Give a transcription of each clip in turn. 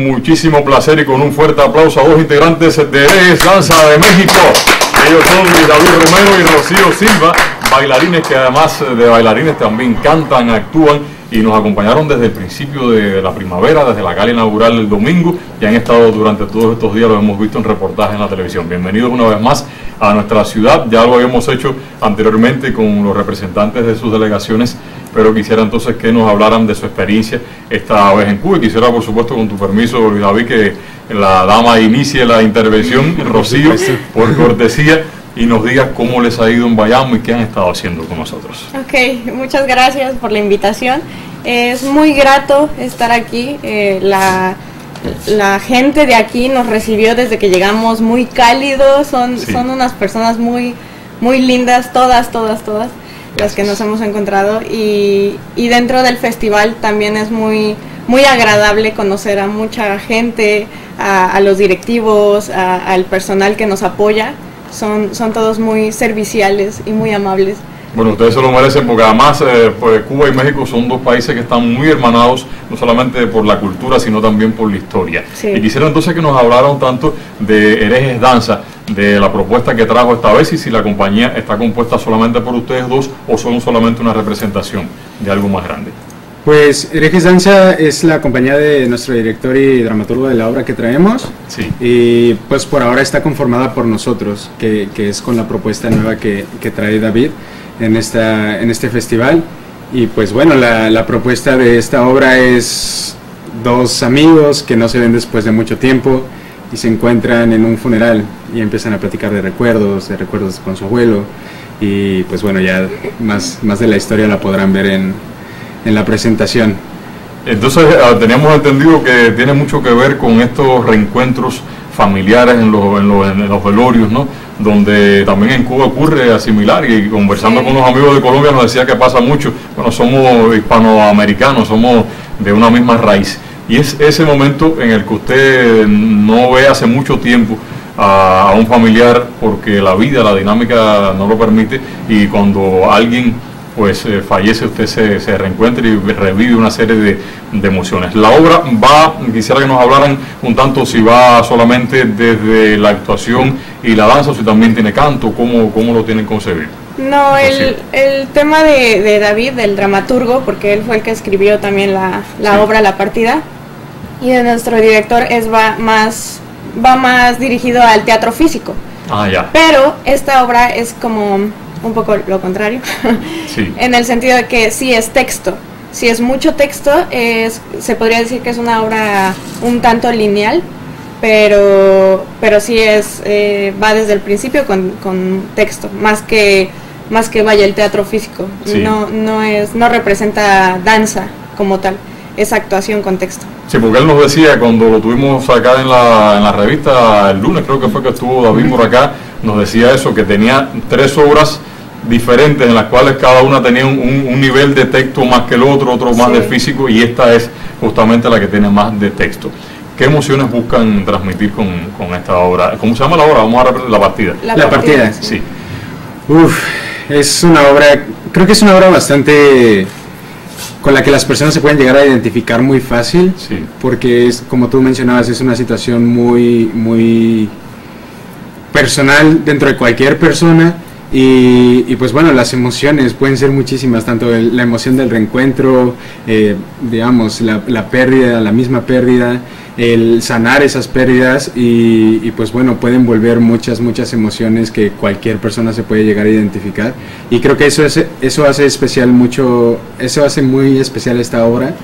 Muchísimo placer y con un fuerte aplauso a dos integrantes de Herejez Danza de México. Ellos son David Romero y Rocío Silva, bailarines que además de bailarines también cantan, actúan y nos acompañaron desde el principio de la primavera, desde la gala inaugural el domingo, y han estado durante todos estos días, lo hemos visto en reportajes en la televisión. Bienvenidos una vez más a nuestra ciudad, ya lo habíamos hecho anteriormente con los representantes de sus delegaciones, pero quisiera entonces que nos hablaran de su experiencia esta vez en Cuba. Y quisiera, por supuesto, con tu permiso, Luis David, que la dama inicie la intervención, Rocío, por cortesía, y nos digas cómo les ha ido en Bayamo y qué han estado haciendo con nosotros. Ok, muchas gracias por la invitación. Es muy grato estar aquí. La gente de aquí nos recibió desde que llegamos muy cálidos, son unas personas muy lindas, todas. Las que nos hemos encontrado, y dentro del festival también es muy agradable conocer a mucha gente, a los directivos, al personal que nos apoya. Son todos muy serviciales y muy amables. Bueno, ustedes se lo merecen porque además pues Cuba y México son dos países que están muy hermanados, no solamente por la cultura, sino también por la historia. Sí. Y quisiera entonces que nos hablaran tanto de Herejez Danza, de la propuesta que trajo esta vez y si la compañía está compuesta solamente por ustedes dos o son solamente una representación de algo más grande. Pues Herejez Danza es la compañía de nuestro director y dramaturgo de la obra que traemos. Sí. Y pues por ahora está conformada por nosotros, que es con la propuesta nueva que trae David en este festival. Y pues bueno, la propuesta de esta obra es dos amigos que no se ven después de mucho tiempo y se encuentran en un funeral y empiezan a platicar de recuerdos con su abuelo, y pues bueno, ya más de la historia la podrán ver en la presentación. Entonces teníamos entendido que tiene mucho que ver con estos reencuentros familiares en los velorios, ¿no? Donde también en Cuba ocurre similar, y conversando con unos amigos de Colombia nos decía que pasa mucho. Bueno, somos hispanoamericanos, somos de una misma raíz, y es ese momento en el que usted no ve hace mucho tiempo a un familiar porque la vida, la dinámica no lo permite, y cuando alguien pues fallece, usted se reencuentra y revive una serie de emociones. La obra va, quisiera que nos hablaran un tanto si va solamente desde la actuación y la danza, si también tiene canto, cómo lo tienen concebido. No, el tema de David, del dramaturgo, porque él fue el que escribió también la obra La Partida, y de nuestro director va más dirigido al teatro físico. Ah, ya. Pero esta obra es como un poco lo contrario, sí. En el sentido de que sí es texto, sí es mucho texto, se podría decir que es una obra un tanto lineal, pero sí es va desde el principio con texto, más que vaya el teatro físico, sí. No representa danza como tal, es actuación con texto. Sí, porque él nos decía cuando lo tuvimos acá en la revista el lunes, creo que fue que estuvo David por acá, nos decía eso, que tenía tres obras diferentes en las cuales cada una tenía un nivel de texto más que el otro más, sí, de físico, y esta es justamente la que tiene más de texto. ¿Qué emociones buscan transmitir con esta obra? ¿Cómo se llama la obra? Vamos a repetir La Partida. La partida, sí. Uf, es una obra, creo que es una obra bastante con la que las personas se pueden llegar a identificar muy fácil, sí, porque es, como tú mencionabas, es una situación muy personal dentro de cualquier persona, y pues bueno, las emociones pueden ser muchísimas, tanto la emoción del reencuentro, digamos, la pérdida, la misma pérdida, el sanar esas pérdidas, y pues bueno, pueden volver muchas emociones que cualquier persona se puede llegar a identificar, y creo que eso hace muy especial esta obra,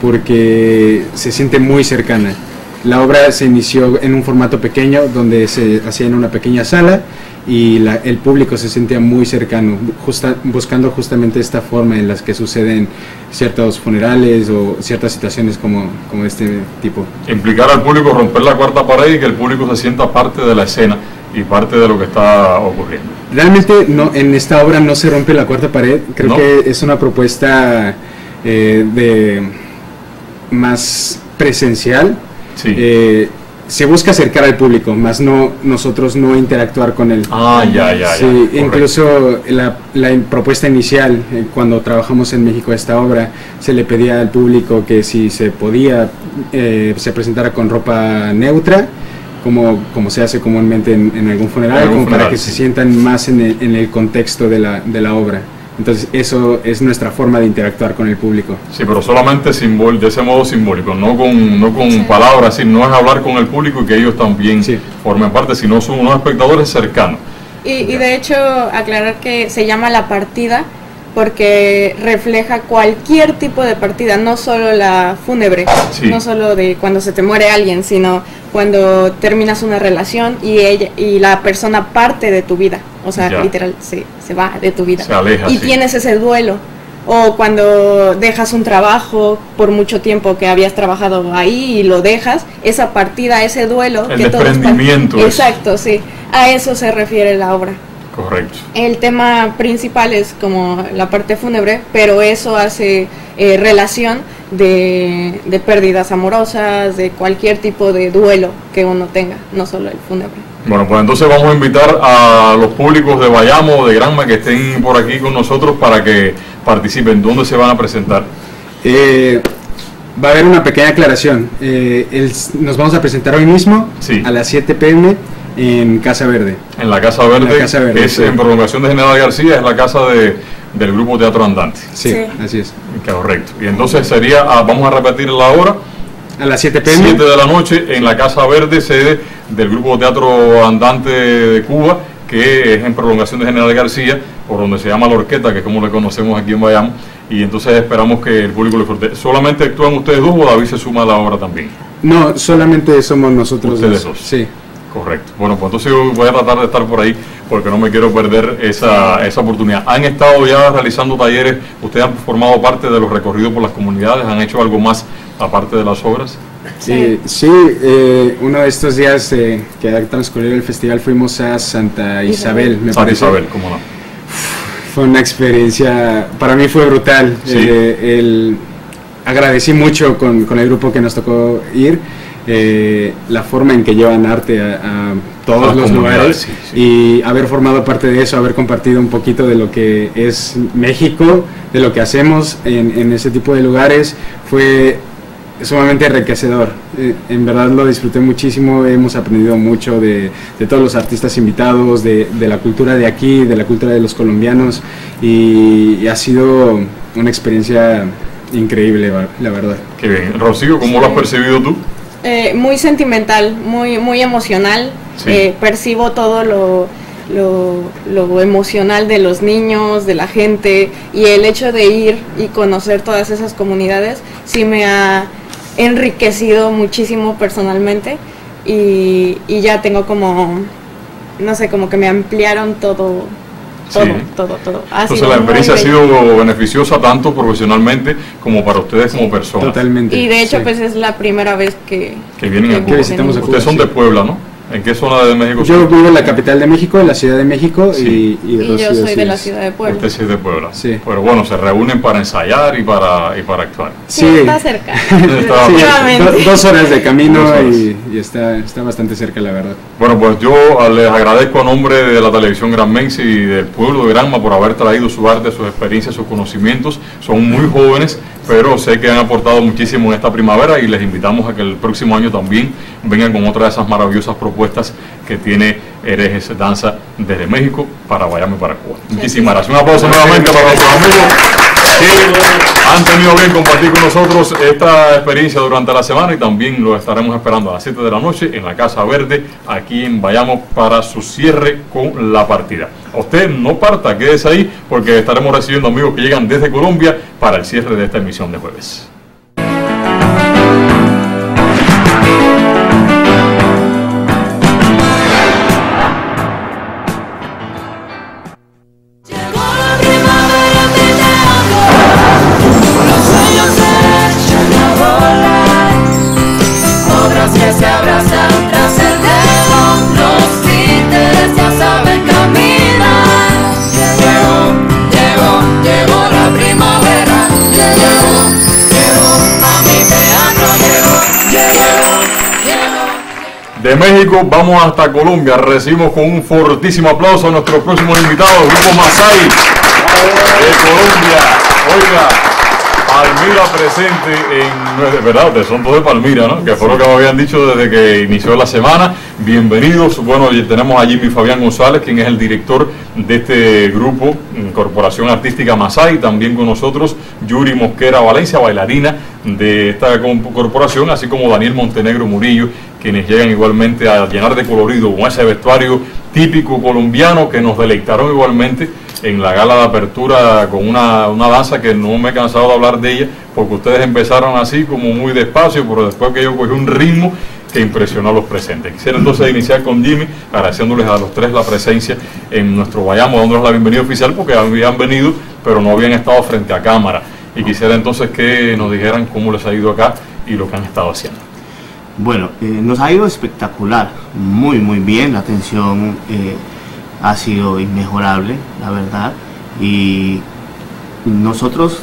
porque se siente muy cercana. La obra se inició en un formato pequeño donde se hacía en una pequeña sala, y el público se sentía muy cercano, buscando justamente esta forma en las que suceden ciertos funerales o ciertas situaciones como este tipo. Implicar al público, romper la cuarta pared y que el público se sienta parte de la escena y parte de lo que está ocurriendo. Realmente no, en esta obra no se rompe la cuarta pared, creo, ¿no?, que es una propuesta más presencial. Sí. se busca acercar al público, más no nosotros no interactuar con él. Ah, ya, ya, sí, ya. Incluso la propuesta inicial, cuando trabajamos en México esta obra, se le pedía al público que si se podía, se presentara con ropa neutra, como se hace comúnmente en algún funeral, para que sí se sientan más en el contexto de la obra. Entonces eso es nuestra forma de interactuar con el público. Sí, pero solamente de ese modo simbólico, no con sí, palabras, sino no es hablar con el público y que ellos también sí formen parte, sino son unos espectadores cercanos. Y de hecho, aclarar que se llama La Partida porque refleja cualquier tipo de partida, no solo la fúnebre, sí, no solo de cuando se te muere alguien, sino cuando terminas una relación y la persona parte de tu vida, o sea, ya, literal, se va de tu vida, se aleja, y sí, tienes ese duelo, o cuando dejas un trabajo por mucho tiempo que habías trabajado ahí y lo dejas, esa partida, ese duelo, el desprendimiento. Exacto, sí, a eso se refiere la obra. Correcto. El tema principal es como la parte fúnebre, pero eso hace relación de pérdidas amorosas, de cualquier tipo de duelo que uno tenga, no solo el fúnebre. Bueno, pues entonces vamos a invitar a los públicos de Bayamo, de Granma, que estén por aquí con nosotros para que participen. ¿Dónde se van a presentar? Va a haber una pequeña aclaración. Nos vamos a presentar hoy mismo, sí, a las 7 p.m. en Casa Verde. En la Casa Verde, que es, sí, en prolongación de General García, es la casa del grupo Teatro Andante. Sí, sí, así es. Correcto. Y entonces sería, vamos a repetir la hora. A las 7 p.m. 7 de la noche en la Casa Verde, sede del grupo Teatro Andante de Cuba, que es en prolongación de General García, por donde se llama la Orqueta, que es como le conocemos aquí en Bayamo. Y entonces esperamos que el público lo disfrute. ¿Solamente actúan ustedes dos o David se suma a la obra también? No, solamente somos nosotros dos. Sí. Correcto. Bueno, pues entonces yo voy a tratar de estar por ahí porque no me quiero perder esa oportunidad. Han estado ya realizando talleres, ustedes han formado parte de los recorridos por las comunidades, ¿han hecho algo más aparte de las obras? Sí, sí, uno de estos días que ha transcurrido el festival fuimos a Santa Isabel, me parece. Santa Isabel, ¿cómo no? Fue una experiencia, para mí fue brutal. Sí. Agradecí mucho con el grupo que nos tocó ir. La forma en que llevan arte a todos los lugares, sí, sí, y haber formado parte de eso, haber compartido un poquito de lo que es México, de lo que hacemos en ese tipo de lugares, fue sumamente enriquecedor. En verdad lo disfruté muchísimo, hemos aprendido mucho de todos los artistas invitados, de la cultura de aquí, de la cultura de los colombianos, y ha sido una experiencia increíble, la verdad. Qué bien. Rocío, ¿cómo lo has percibido tú? Muy sentimental, muy emocional, sí, percibo todo lo emocional de los niños, de la gente, y el hecho de ir y conocer todas esas comunidades sí me ha enriquecido muchísimo personalmente, y ya tengo como, no sé, como que me ampliaron todo. Todo, sí, todo. Entonces la experiencia ha sido beneficiosa tanto profesionalmente como para ustedes, sí, como personas. Totalmente. Y de hecho, sí, pues es la primera vez que vienen a Cuba. Visitamos a Cuba. Ustedes son, sí, de Puebla, ¿no? ¿En qué zona de México? Yo vivo en la capital de México, en la Ciudad de México, sí, y yo soy de la Ciudad de Puebla. Usted sí es de Puebla. Sí. Pero bueno, se reúnen para ensayar y para actuar. Sí, sí, está cerca. Sí, 2 horas de camino horas. Y está bastante cerca, la verdad. Bueno, pues yo les agradezco a nombre de la televisión granmense y del pueblo de Granma por haber traído su arte, sus experiencias, sus conocimientos. Son muy jóvenes, pero sé que han aportado muchísimo en esta primavera y les invitamos a que el próximo año también vengan con otra de esas maravillosas propuestas que tiene Herejez Danza desde México para Bayamo y para Cuba. Muchísimas gracias. Un aplauso nuevamente para nuestros amigos que han tenido bien compartir con nosotros esta experiencia durante la semana, y también lo estaremos esperando a las 7 de la noche en la Casa Verde, aquí en Bayamo, para su cierre con La Partida. A usted no parta, quédese ahí porque estaremos recibiendo amigos que llegan desde Colombia para el cierre de esta emisión de jueves. de México. Vamos hasta Colombia. Recibimos con un fortísimo aplauso a nuestros próximos invitados, el grupo Mazai de Colombia. Oiga, Palmira presente en... ¿Verdad? Ustedes son todos de Palmira, ¿no? Que fue lo que me habían dicho desde que inició la semana. Bienvenidos. Bueno, tenemos allí a Fabián González, quien es el director de este grupo, Corporación Artística Mazai. También con nosotros Yuri Mosquera Valencia, bailarina de esta corporación, así como Daniel Montenegro Murillo, quienes llegan igualmente a llenar de colorido con ese vestuario típico colombiano, que nos delectaron igualmente en la gala de apertura con una danza que no me he cansado de hablar de ella, porque ustedes empezaron así como muy despacio, pero después que yo cogí un ritmo que impresionó a los presentes. Quisiera entonces iniciar con Jimmy, agradeciéndoles a los tres la presencia en nuestro Bayamo, dándoles la bienvenida oficial, porque habían venido, pero no habían estado frente a cámara. Y quisiera entonces que nos dijeran cómo les ha ido acá y lo que han estado haciendo. Bueno, nos ha ido espectacular, muy bien, la atención ha sido inmejorable, la verdad, y nosotros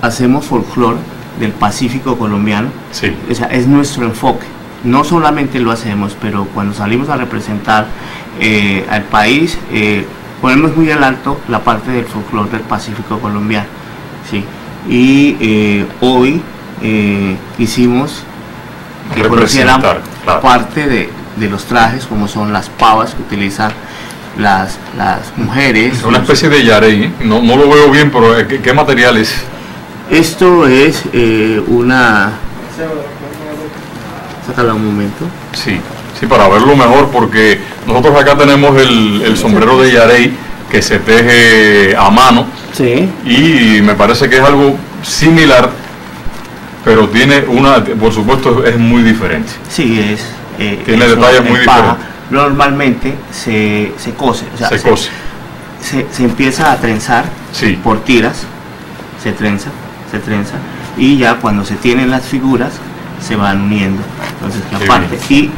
hacemos folclore del Pacífico colombiano, sí. O sea, es nuestro enfoque. No solamente lo hacemos, pero cuando salimos a representar al país, ponemos muy al alto la parte del folclore del Pacífico colombiano, ¿sí? Y hoy hicimos que conocieran parte de los trajes, como son las pavas que utilizan las mujeres. Es una especie de yarey, no lo veo bien, pero ¿qué material es? Esto es una... Sácala un momento. Sí, sí, para verlo mejor, porque nosotros acá tenemos el sombrero de yarey que se teje a mano, sí. Y me parece que es algo similar, pero tiene una, por supuesto, es muy diferente. Sí, es. Tiene detalles muy diferentes. Normalmente se cose, o sea, se empieza a trenzar, sí. Por tiras, se trenza, y ya cuando se tienen las figuras se van uniendo. Entonces la parte y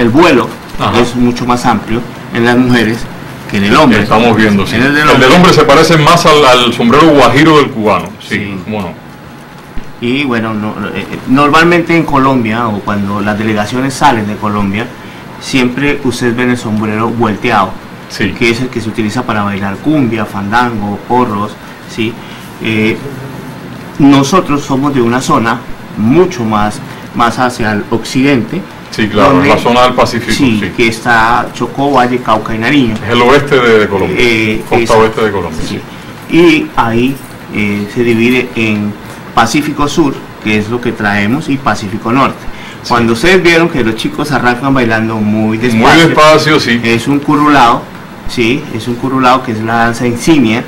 el vuelo, ajá, es mucho más amplio en las mujeres que en el hombre. Estamos viendo, sí. El del hombre se parece más al sombrero guajiro del cubano, sí, sí. ¿Cómo no? Y bueno, normalmente en Colombia, o cuando las delegaciones salen de Colombia, siempre ustedes ven el sombrero volteado, sí, que es el que se utiliza para bailar cumbia, fandango, porros, sí. Nosotros somos de una zona mucho más hacia el occidente. Sí, claro, donde, la zona del Pacífico. Sí, sí, que está Chocó, Valle, Cauca y Nariño. Es el oeste de Colombia, costa oeste de Colombia. Sí. Sí. Y ahí se divide en Pacífico Sur, que es lo que traemos, y Pacífico Norte. Sí. Cuando ustedes vieron que los chicos arrancan bailando muy despacio. Muy despacio, sí. Es un curulao, sí, es un curulao, que es la danza insignia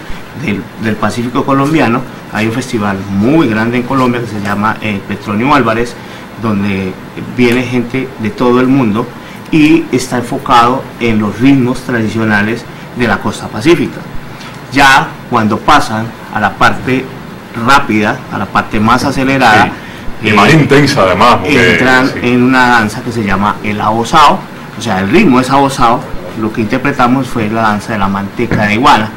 del Pacífico colombiano. Hay un festival muy grande en Colombia que se llama Petronio Álvarez, donde viene gente de todo el mundo y está enfocado en los ritmos tradicionales de la costa pacífica. Ya cuando pasan a la parte rápida, a la parte más acelerada, sí, y más intensa además, porque, entran, sí, en una danza que se llama el abosao, o sea, el ritmo es abosao. Lo que interpretamos fue la danza de la manteca de iguana.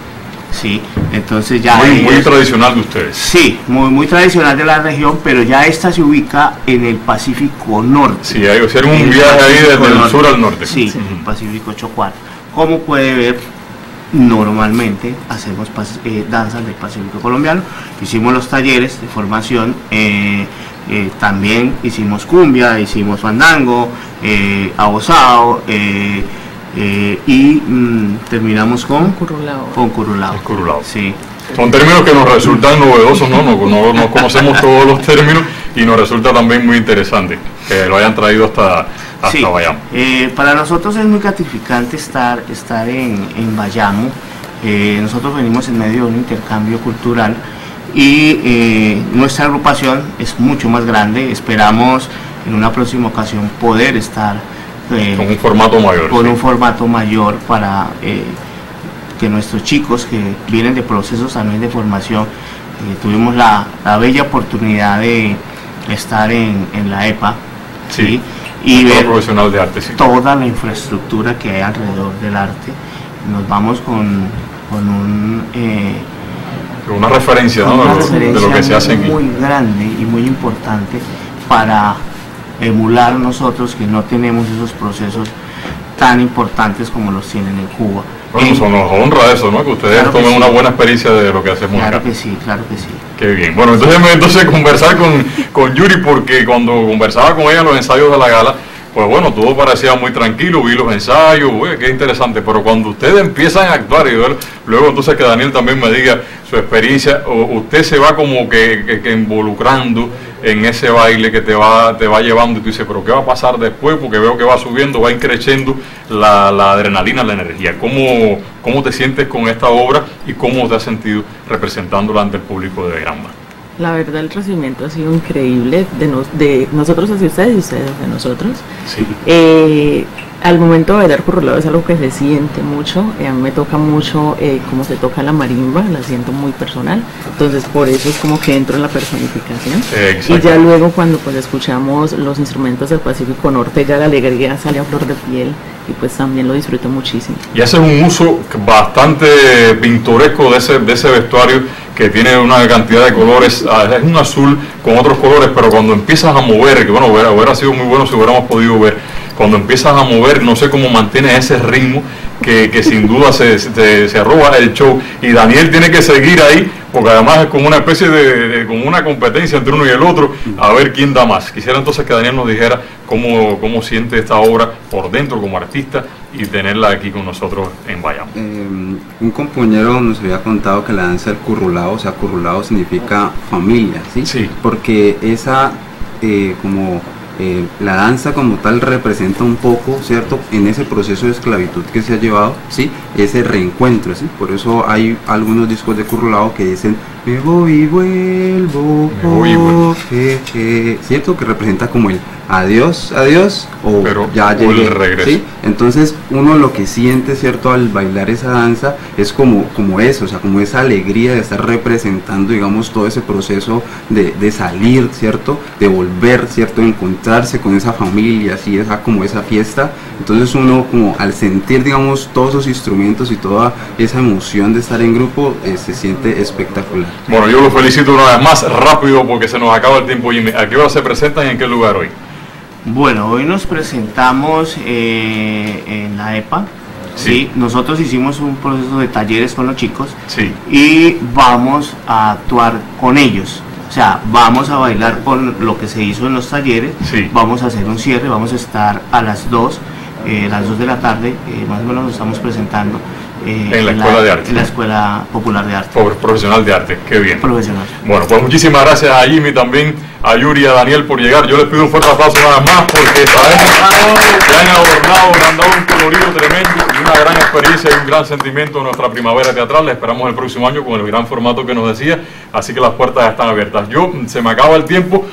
Sí, entonces ya muy tradicional de ustedes. Sí, muy tradicional de la región, pero ya esta se ubica en el Pacífico Norte. Sí, hay que hacer un viaje ahí desde el sur al norte. Sí, sí. Pacífico Chocuano. Como puede ver, normalmente hacemos danzas del Pacífico colombiano. Hicimos los talleres de formación, también hicimos cumbia, hicimos fandango, abosao, y terminamos con curulao. Con curulao. El curulao. Sí. Son términos que nos resultan novedosos, ¿no? No conocemos todos los términos y nos resulta también muy interesante que lo hayan traído hasta sí, Bayamo. Para nosotros es muy gratificante estar en Bayamo. Nosotros venimos en medio de un intercambio cultural y nuestra agrupación es mucho más grande. Esperamos en una próxima ocasión poder estar con un formato mayor. Con un formato mayor para que nuestros chicos que vienen de procesos también de formación, tuvimos la bella oportunidad de estar en la EPA, sí, ¿sí? Y ver profesional de arte, sí, toda la infraestructura que hay alrededor del arte. Nos vamos con un... una referencia, ¿no? Una referencia de lo que se hace muy grande y muy importante para emular nosotros que no tenemos esos procesos tan importantes como los tienen en Cuba. Bueno, eso nos honra eso, ¿no? Que ustedes claro tomen que sí. Una buena experiencia de lo que hacen. Claro que sí, claro que sí. Qué bien. Bueno, entonces conversar con Yuri, porque cuando conversaba con ella en los ensayos de la gala, pues bueno, todo parecía muy tranquilo, vi los ensayos, uy, qué interesante, pero cuando ustedes empiezan a actuar, y luego entonces que Daniel también me diga su experiencia, usted se va como que involucrando en ese baile que te va llevando y tú dices, pero ¿qué va a pasar después? Porque veo que va subiendo, va increciendo la adrenalina, la energía. ¿Cómo te sientes con esta obra y cómo te has sentido representándola ante el público de Bayamo? La verdad, el recibimiento ha sido increíble de nosotros hacia ustedes y ustedes de nosotros. Sí. Al momento de bailar currulado es algo que se siente mucho. A mí me toca mucho cómo se toca la marimba, la siento muy personal. Entonces, por eso es como que entro en la personificación. Y ya luego, cuando pues escuchamos los instrumentos del Pacífico Norte, ya la alegría sale a flor de piel. Y pues también lo disfruto muchísimo. Y haces un uso bastante pintoresco de ese vestuario que tiene una cantidad de colores, es un azul con otros colores, pero cuando empiezas a mover, que bueno, hubiera sido muy bueno si hubiéramos podido ver, cuando empiezas a mover, no sé cómo mantienes ese ritmo que sin duda se roba el show, y Daniel tiene que seguir ahí, porque además es como una especie de como una competencia entre uno y el otro, a ver quién da más. Quisiera entonces que Daniel nos dijera cómo siente esta obra por dentro como artista y tenerla aquí con nosotros en Bayamo. Un compañero nos había contado que la danza del currulao, o sea, currulao significa familia, ¿sí? Sí. Porque esa la danza como tal representa un poco, ¿cierto?, en ese proceso de esclavitud que se ha llevado, ¿sí?, ese reencuentro, ¿sí? Por eso hay algunos discos de currulao que dicen me voy y vuelvo, ¿cierto?, que representa como el adiós, adiós, o pero ya llegué, ¿sí? Entonces uno lo que siente, ¿cierto?, al bailar esa danza es como eso, o sea, como esa alegría de estar representando, digamos, todo ese proceso de salir, ¿cierto?, de volver, ¿cierto?, de encontrar con esa familia, así como esa fiesta. Entonces uno como al sentir, digamos, todos esos instrumentos y toda esa emoción de estar en grupo, se siente espectacular. Bueno, yo los felicito una vez más, rápido porque se nos acaba el tiempo. Jimmy, ¿a qué hora se presentan y en qué lugar hoy? Bueno, hoy nos presentamos en la EPA. Sí. Nosotros hicimos un proceso de talleres con los chicos, sí, y vamos a actuar con ellos. O sea, vamos a bailar con lo que se hizo en los talleres, sí, vamos a hacer un cierre, vamos a estar a las 2 de la tarde, más o menos nos estamos presentando. En la Escuela de Arte. En la Escuela Popular de Arte. Profesional de Arte, qué bien. Profesional. Bueno, pues muchísimas gracias a Jimmy, también a Yuri y a Daniel por llegar. Yo les pido un fuerte aplauso nada más porque sabemos que han adornado, han dado un colorido tremendo y una gran experiencia y un gran sentimiento a nuestra primavera teatral. La esperamos el próximo año con el gran formato que nos decía, así que las puertas están abiertas. Se me acaba el tiempo.